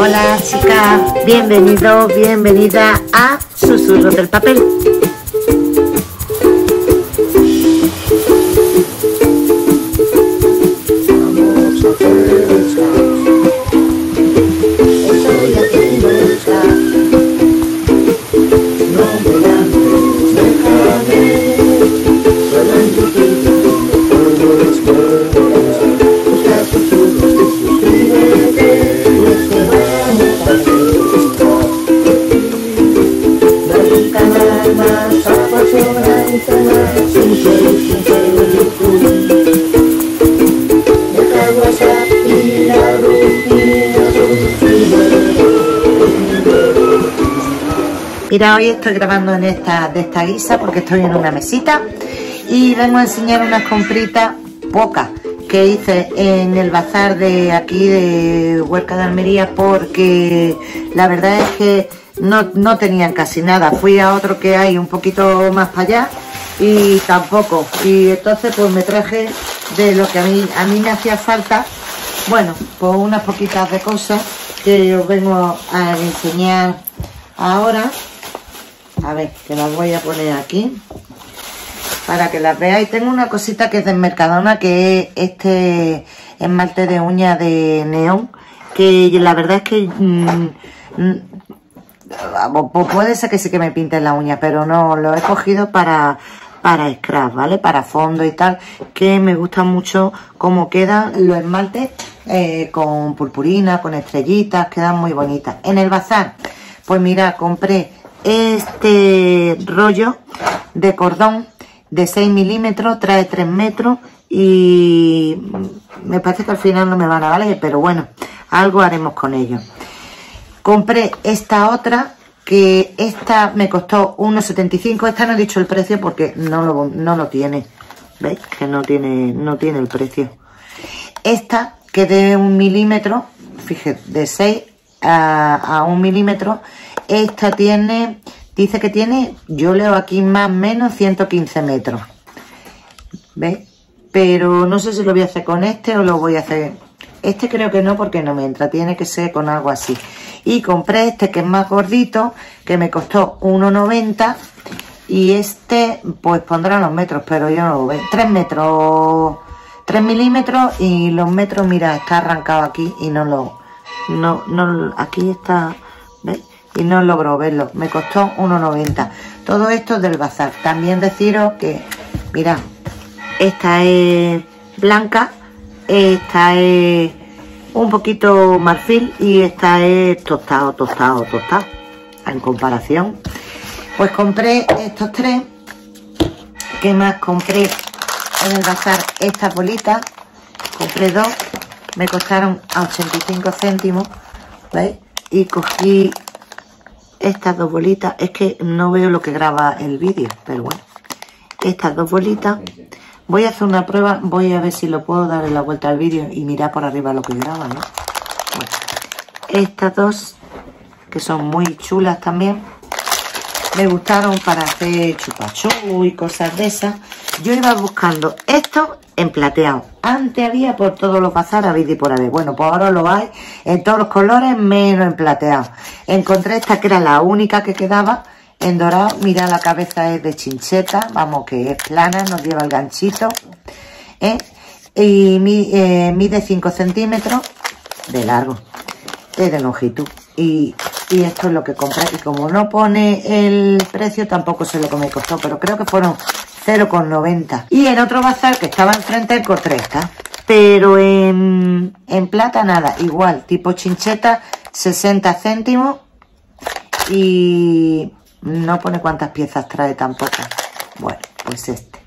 Hola chicas, bienvenido, bienvenida a Susurros del Papel. Mira, hoy estoy grabando en esta guisa porque estoy en una mesita y vengo a enseñar unas compritas pocas que hice en el bazar de aquí de Huércal de Almería, porque la verdad es que no tenían casi nada. Fui a otro que hay un poquito más para allá y tampoco, y entonces pues me traje de lo que a mí me hacía falta, bueno, pues unas poquitas de cosas que os vengo a enseñar ahora. A ver, que las voy a poner aquí para que las veáis. Tengo una cosita que es de Mercadona, que es este esmalte de uña de neón, que la verdad es que puede ser que sí que me pinten la uña, pero no, lo he cogido para scratch, ¿vale? Para fondo y tal, que me gusta mucho cómo quedan los esmaltes con purpurina, con estrellitas, quedan muy bonitas. En el bazar, pues mira, compré este rollo de cordón de 6 milímetros, trae 3 metros y me parece que al final no me van a valer, pero bueno, algo haremos con ello. Compré esta otra, que esta me costó 1,75. Esta no he dicho el precio porque no lo tiene. ¿Veis? Que no tiene el precio. Esta, que de 1 milímetro, fíjate, de 6 a 1 milímetro. Esta tiene, dice que tiene, yo leo aquí más o menos 115 metros. ¿Veis? Pero no sé si lo voy a hacer con este o lo voy a hacer... Este creo que no, porque no me entra, tiene que ser con algo así. Y compré este que es más gordito, que me costó 1,90. Y este, pues pondrá los metros, pero yo no lo veo. 3 metros, 3 milímetros y los metros, mira, está arrancado aquí y no, aquí está, ¿veis? Y no logro verlo, me costó 1,90. Todo esto del bazar. También deciros que, mirad, esta es blanca, esta es un poquito marfil y esta es tostado, en comparación. Pues compré estos tres. ¿Qué más compré en el bazar? Esta bolita, compré dos, me costaron a 85 céntimos, ¿veis? Y cogí estas dos bolitas. Es que no veo lo que graba el vídeo, pero bueno, estas dos bolitas. Voy a hacer una prueba, voy a ver si lo puedo darle la vuelta al vídeo y mirar por arriba lo que graba, ¿no? Bueno, estas dos, que son muy chulas también, me gustaron para hacer chupachú y cosas de esas. Yo iba buscando esto en plateado. Antes había por todos los bazares, habéis de por haber. Bueno, pues ahora lo hay en todos los colores, menos en plateado. Encontré esta, que era la única que quedaba en dorado. Mira, la cabeza es de chincheta, vamos, que es plana, nos lleva el ganchito, ¿eh? Y mide 5 centímetros de largo, de longitud. Y esto es lo que compré. Y como no pone el precio, tampoco sé lo que me costó, pero creo que fueron 0,90. Y en otro bazar que estaba enfrente, el Cortresta, pero en plata nada, igual, tipo chincheta, 60 céntimos. Y no pone cuántas piezas trae tampoco. Bueno, pues este,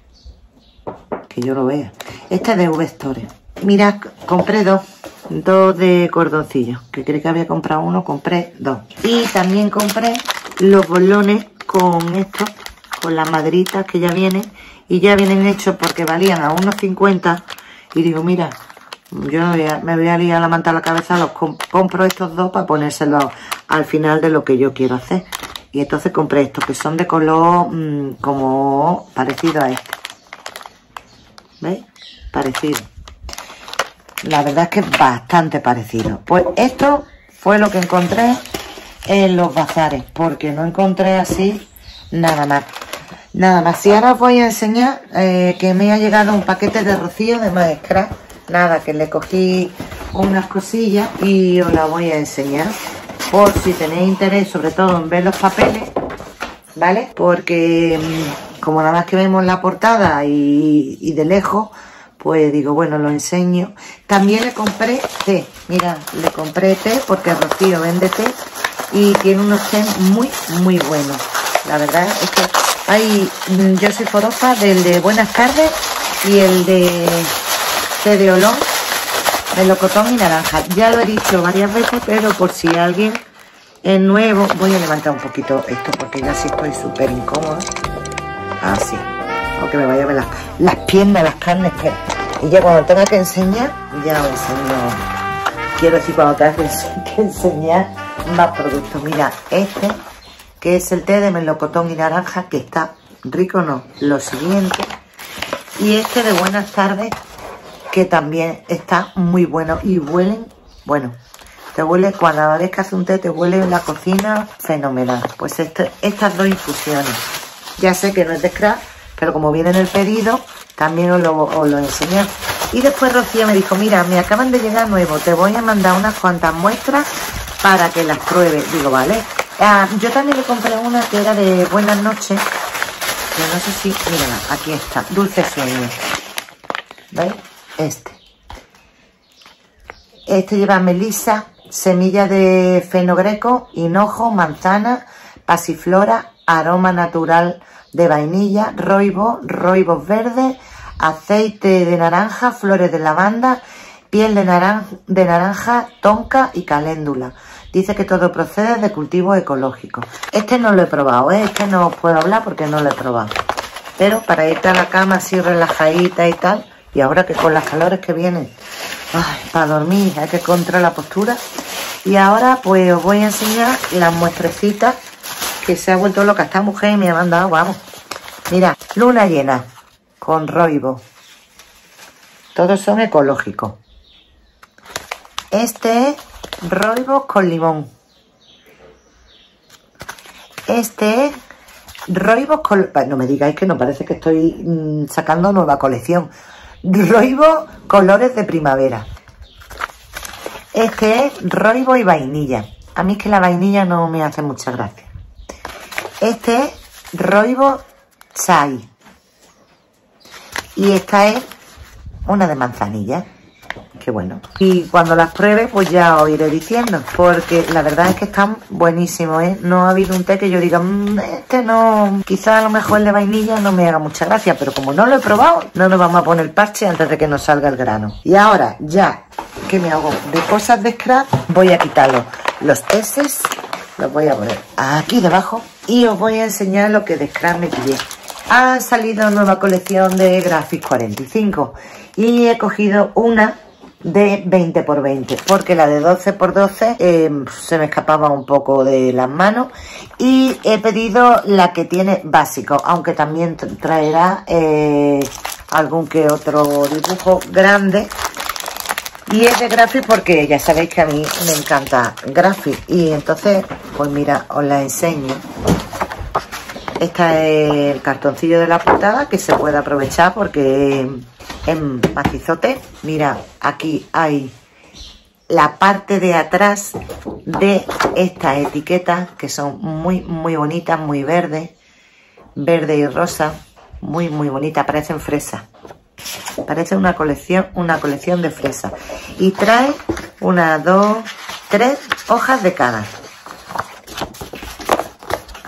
que yo lo vea. Este es de V Store. Mirad, compré dos de cordoncillos, que creí que había comprado uno, compré dos. Y también compré los bolones con estos, con las maderitas que ya vienen. Y ya vienen hechos porque valían a 1,50. Y digo, mira, yo me voy a liar la manta a la cabeza, los compro estos dos para ponérselos al final de lo que yo quiero hacer. Y entonces compré estos, que son de color como parecido a este. ¿Veis? Parecido. La verdad es que es bastante parecido. Pues estos Fue lo que encontré en los bazares, porque no encontré así nada más. Y ahora os voy a enseñar que me ha llegado un paquete de Rocío de Maestraz. Nada, que le cogí unas cosillas y os las voy a enseñar, por si tenéis interés, sobre todo en ver los papeles, ¿vale? Porque como nada más que vemos la portada y de lejos, pues digo, bueno, lo enseño. También le compré té. Mirad, le compré té porque Rocío vende té y tiene unos té muy, muy buenos. La verdad es que hay, yo soy forofa del de Buenas Tardes y el de té de olón, de locotón y naranja. Ya lo he dicho varias veces, pero por si alguien es nuevo, voy a levantar un poquito esto porque ya sí estoy súper incómoda. Así, aunque me vaya a ver las piernas, las carnes. Y ya cuando tenga que enseñar, ya os enseño. Quiero decir, cuando tenga que enseñar más productos. Mira, este, que es el té de melocotón y naranja, que está rico, no, lo siguiente. Y este de Buenas Tardes, que también está muy bueno y huelen, bueno, te huele, cuando amanezcas un té te huele en la cocina fenomenal. Pues estas dos infusiones, ya sé que no es de scrap, pero como viene en el pedido, también os lo enseñé. Y después Rocío me dijo, mira, me acaban de llegar nuevo, te voy a mandar unas cuantas muestras para que las pruebes. Digo, vale. Yo también le compré una que era de Buenas Noches, que no sé si, mira, aquí está, Dulce Sueño, ¿veis? Este lleva melisa, semilla de fenogreco, hinojo, manzana, pasiflora, aroma natural de vainilla, roibos, roibos verdes, aceite de naranja, flores de lavanda, piel de naranja, tonka y caléndula. Dice que todo procede de cultivos ecológicos. Este no lo he probado, ¿eh? Este no os puedo hablar porque no lo he probado. Pero para irte a la cama así relajadita y tal, y ahora que con las calores que vienen, ay, para dormir hay que controlar la postura. Y ahora pues os voy a enseñar las muestrecitas, que se ha vuelto loca esta mujer y me ha mandado, vamos. Mira, luna llena con roibo. Todos son ecológicos. Este es roibos con limón. Este es roibos con... No me digáis que no, parece que estoy sacando nueva colección. Roibos colores de primavera. Este es roibo y vainilla. A mí es que la vainilla no me hace mucha gracia. Este es roibo chai. Y esta es una de manzanilla. Qué bueno. Y cuando las pruebe, pues ya os iré diciendo, porque la verdad es que están buenísimos, ¿eh? No ha habido un té que yo diga, este no, quizás a lo mejor el de vainilla no me haga mucha gracia, pero como no lo he probado, no nos vamos a poner parche antes de que nos salga el grano. Y ahora, ya que me hago de cosas de scrap, voy a quitarlo. Los eses los voy a poner aquí debajo y os voy a enseñar lo que de scrap me pillé. Ha salido nueva colección de Graphics 45 y he cogido una de 20x20, porque la de 12x12 se me escapaba un poco de las manos, y he pedido la que tiene básico, aunque también traerá algún que otro dibujo grande. Y es de Graphics porque ya sabéis que a mí me encanta Graphics, y entonces pues mira, os la enseño. Este es el cartoncillo de la portada, que se puede aprovechar porque es macizote. Mira, aquí hay la parte de atrás de estas etiquetas, que son muy, muy bonitas, muy verdes. Verde y rosa, muy, muy bonita. Parecen fresas. Parece una colección de fresas. Y trae una, dos, tres hojas de cada.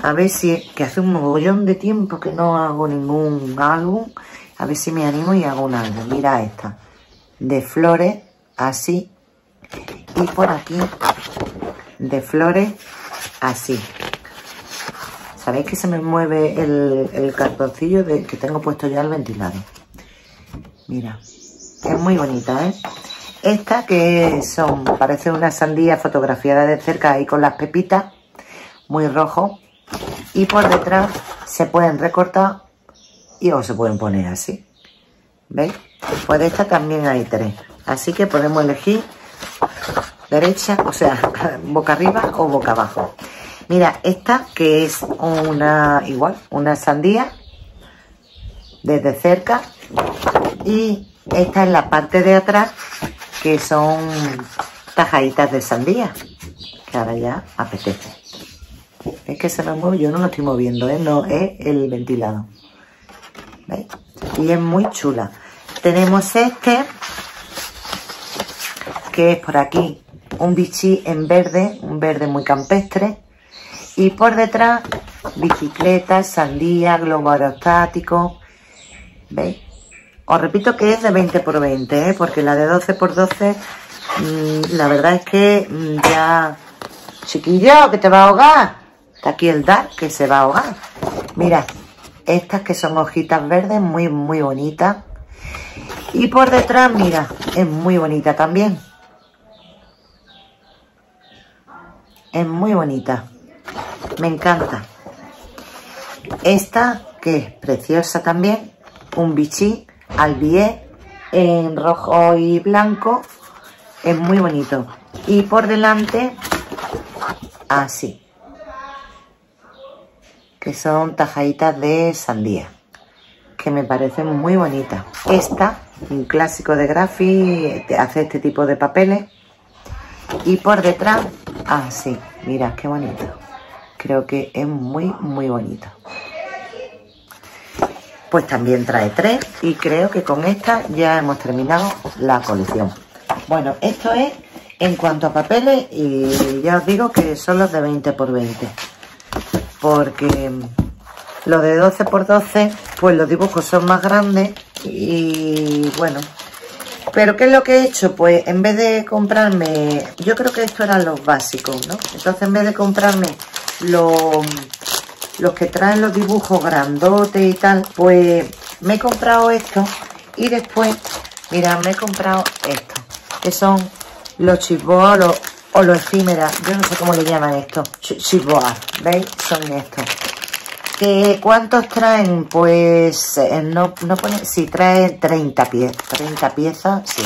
A ver si, que hace un mogollón de tiempo que no hago ningún álbum, a ver si me animo y hago un álbum. Mira esta, de flores, así, y por aquí, de flores, así. ¿Sabéis que se me mueve el cartoncillo que tengo puesto ya al ventilador? Mira, es muy bonita, ¿eh? Esta que son, parece una sandía fotografiada de cerca ahí con las pepitas, muy rojo. Y por detrás se pueden recortar y o se pueden poner así. ¿Veis? Pues de esta también hay tres. Así que podemos elegir derecha, o sea, boca arriba o boca abajo. Mira, esta que es una, igual, una sandía desde cerca, y esta es la parte de atrás, que son tajaditas de sandía, que ahora ya apetece. Es que se lo muevo, yo no lo estoy moviendo, ¿eh? No es el ventilado. ¿Veis? Y es muy chula. Tenemos este, que es por aquí un bichí en verde, un verde muy campestre, y por detrás bicicletas, sandía, globo aerostático. ¿Veis? Os repito que es de 20 por 20, ¿eh? Porque la de 12 por 12, la verdad es que ya, chiquillo, que te va a ahogar. Está aquí el dar, que se va a ahogar. Mira, estas que son hojitas verdes, muy muy bonitas. Y por detrás, mira, es muy bonita también. Es muy bonita. Me encanta. Esta, que es preciosa también, un bichí albié en rojo y blanco. Es muy bonito. Y por delante, así, que son tajaditas de sandía, que me parecen muy bonitas. Esta, un clásico de Graphics, hace este tipo de papeles. Y por detrás, así, mirad qué bonito. Creo que es muy, muy bonito. Pues también trae 3, y creo que con esta ya hemos terminado la colección. Bueno, esto es en cuanto a papeles, y ya os digo que son los de 20 por 20. Porque los de 12 por 12, pues los dibujos son más grandes y bueno. Pero ¿qué es lo que he hecho? Pues en vez de comprarme, yo creo que estos eran los básicos, ¿no? Entonces en vez de comprarme los que traen los dibujos grandotes y tal, pues me he comprado esto. Y después, mirad, me he comprado esto, que son los chisboas o los efímeras. Yo no sé cómo le llaman esto. Chisboas, ¿veis? Son estos. ¿Que cuántos traen? Pues no pone... Sí, traen 30 piezas. 30 piezas, sí.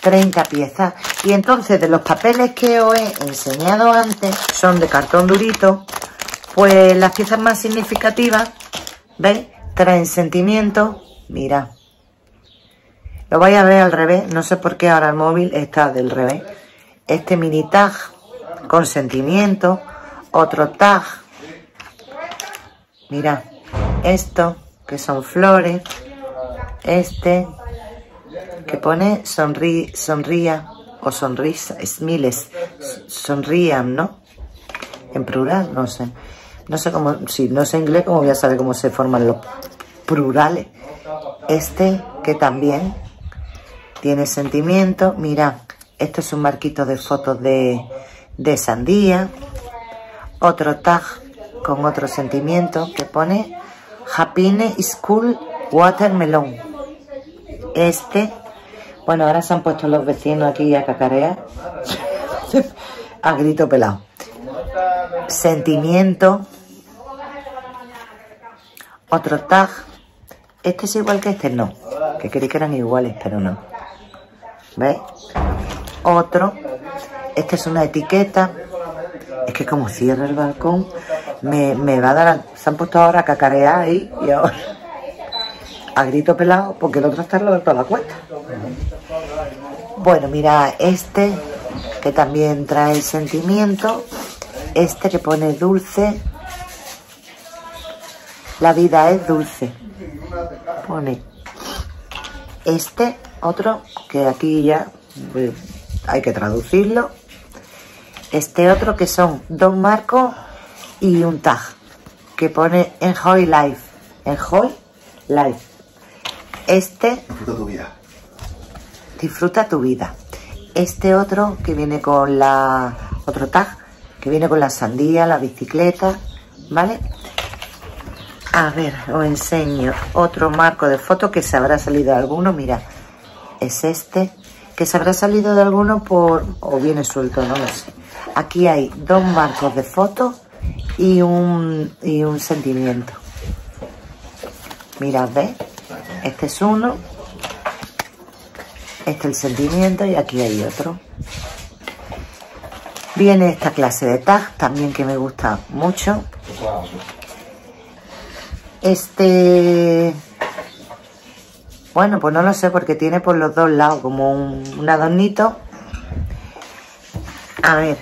30 piezas. Y entonces de los papeles que os he enseñado antes, son de cartón durito, pues las piezas más significativas, ¿veis? Traen sentimientos. Mirad. Lo vais a ver al revés, no sé por qué ahora el móvil está del revés. Este mini tag con sentimiento, otro tag, mirad, esto que son flores, este que pone sonría o sonrisas, miles, sonrían, ¿no? En plural, no sé. No sé cómo, si no sé inglés, cómo voy a saber cómo se forman los plurales. Este que también tiene sentimiento, mirad, esto es un marquito de fotos de sandía, otro tag con otro sentimiento que pone Happiness School Watermelon. Este, bueno, ahora se han puesto los vecinos aquí a cacarear a grito pelado. Sentimiento, otro tag. Este es igual que este, no, que creí que eran iguales, pero no. ¿Veis? Otro, esta es una etiqueta. Es que como cierra el balcón, me va a dar, se han puesto ahora a cacarear ahí, y ahora a grito pelado, porque el otro está al lado de toda la cuesta. Bueno, mira, este que también trae sentimiento, este que pone dulce, la vida es dulce, pone. Este otro, que aquí ya hay que traducirlo. Este otro que son dos marcos y un tag que pone Enjoy Life. Enjoy Life. Este, disfruta tu vida. Disfruta tu vida. Este otro que viene con la... Otro tag que viene con la sandía, la bicicleta, ¿vale? A ver, os enseño otro marco de foto que se habrá salido de alguno. Mira, es este, que se habrá salido de alguno por, o viene suelto, no lo sé. Aquí hay dos marcos de foto y un sentimiento. Mirad, ¿ves? Este es uno, este el sentimiento, y aquí hay otro. Viene esta clase de tag también que me gusta mucho. Bueno, pues no lo sé porque tiene por los dos lados como un adornito. A ver,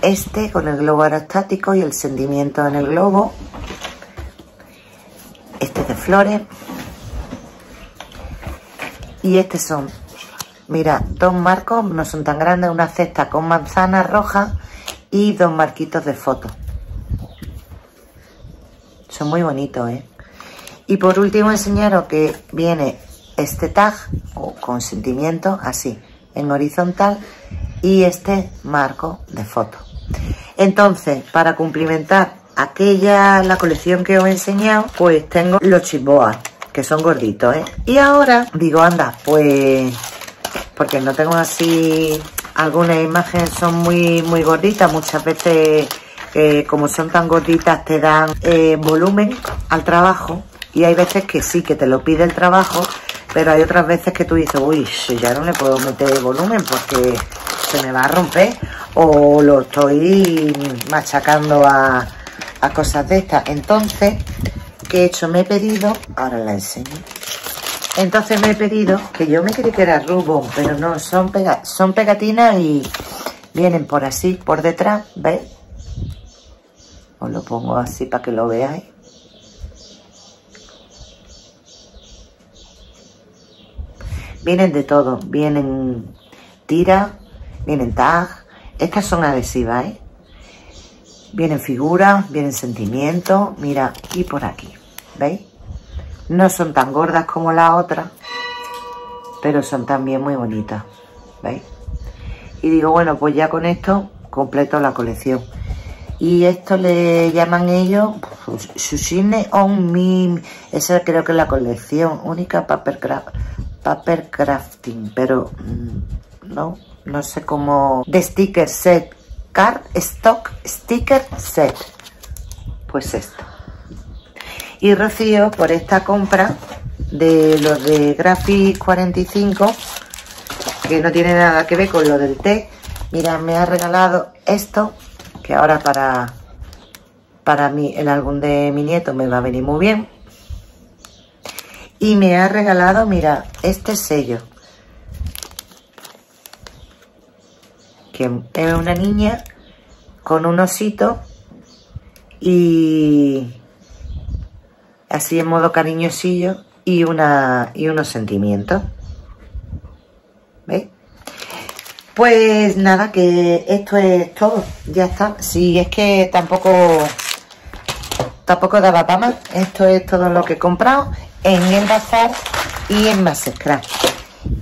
este con el globo aerostático y el sentimiento en el globo. Este es de flores. Y este son, mira, dos marcos, no son tan grandes, una cesta con manzanas rojas y dos marquitos de fotos. Son muy bonitos, ¿eh? Y por último enseñaros que viene este tag o con sentimiento así, en horizontal, y este marco de foto. Entonces, para complementar la colección que os he enseñado, pues tengo los chisboas, que son gorditos, ¿eh? Y ahora digo, anda, pues porque no tengo así, algunas imágenes son muy gorditas, muchas veces como son tan gorditas te dan volumen al trabajo, y hay veces que sí, que te lo pide el trabajo, pero hay otras veces que tú dices, uy, ya no le puedo meter volumen porque se me va a romper, o lo estoy machacando a cosas de estas. Entonces, ¿qué he hecho? Me he pedido, ahora la enseño. Entonces me he pedido, que yo me creí que era rubón, pero no, son pegatinas y vienen por así, por detrás, ¿veis? Os lo pongo así para que lo veáis. Vienen de todo, vienen tiras, vienen tag, estas son adhesivas, ¿eh? Vienen figuras, vienen sentimientos, mira, y por aquí, ¿veis? No son tan gordas como la otra, pero son también muy bonitas, ¿veis? Y digo, bueno, pues ya con esto completo la colección. Y esto le llaman ellos Sunshine on Me. Esa creo que es la colección única Papercrafting, pero no sé cómo. De sticker set, card stock sticker set, pues esto. Y Rocío, por esta compra de los de Graphics 45, que no tiene nada que ver con lo del té, mira, me ha regalado esto, que ahora para mí el álbum de mi nieto me va a venir muy bien. Y me ha regalado, mira, este sello, que es una niña con un osito y así en modo cariñosillo y unos sentimientos. ¿Veis? Pues nada, que esto es todo. Ya está. Si es que tampoco daba para más. Esto es todo lo que he comprado en el bazar y en Mastercraft.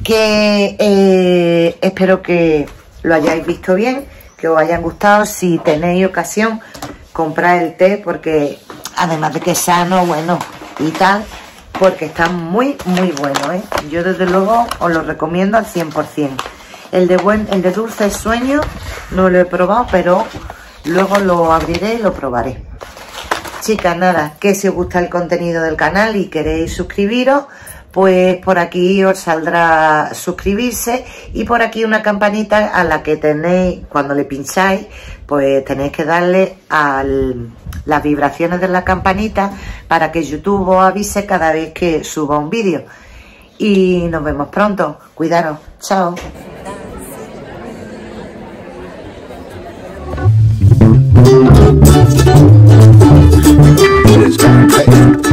Que espero que lo hayáis visto bien, que os hayan gustado. Si tenéis ocasión, comprad el té, porque además de que es sano, bueno y tal, porque está muy bueno, ¿eh? Yo desde luego os lo recomiendo al 100%. El de dulce sueño no lo he probado, pero luego lo abriré y lo probaré. Chicas, nada, que si os gusta el contenido del canal y queréis suscribiros, pues por aquí os saldrá suscribirse, y por aquí una campanita a la que tenéis, cuando le pincháis, pues tenéis que darle a las vibraciones de la campanita para que YouTube os avise cada vez que suba un vídeo. Y nos vemos pronto. Cuidaros. Chao. It's gonna pay.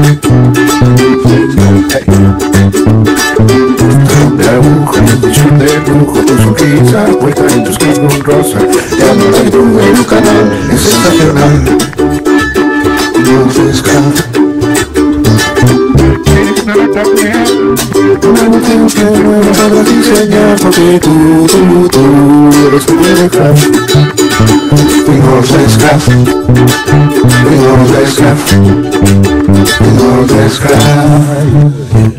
It's gonna pay. La aguja en el pecho de brujo, tu sonrisa vuelta en tus kiss con rosa. Te amo dentro de un canal, es sensacional. No descansa. Eres una gata mía. Una botella que no me sabrás enseñar, porque tú eres tu dejar. We don't describe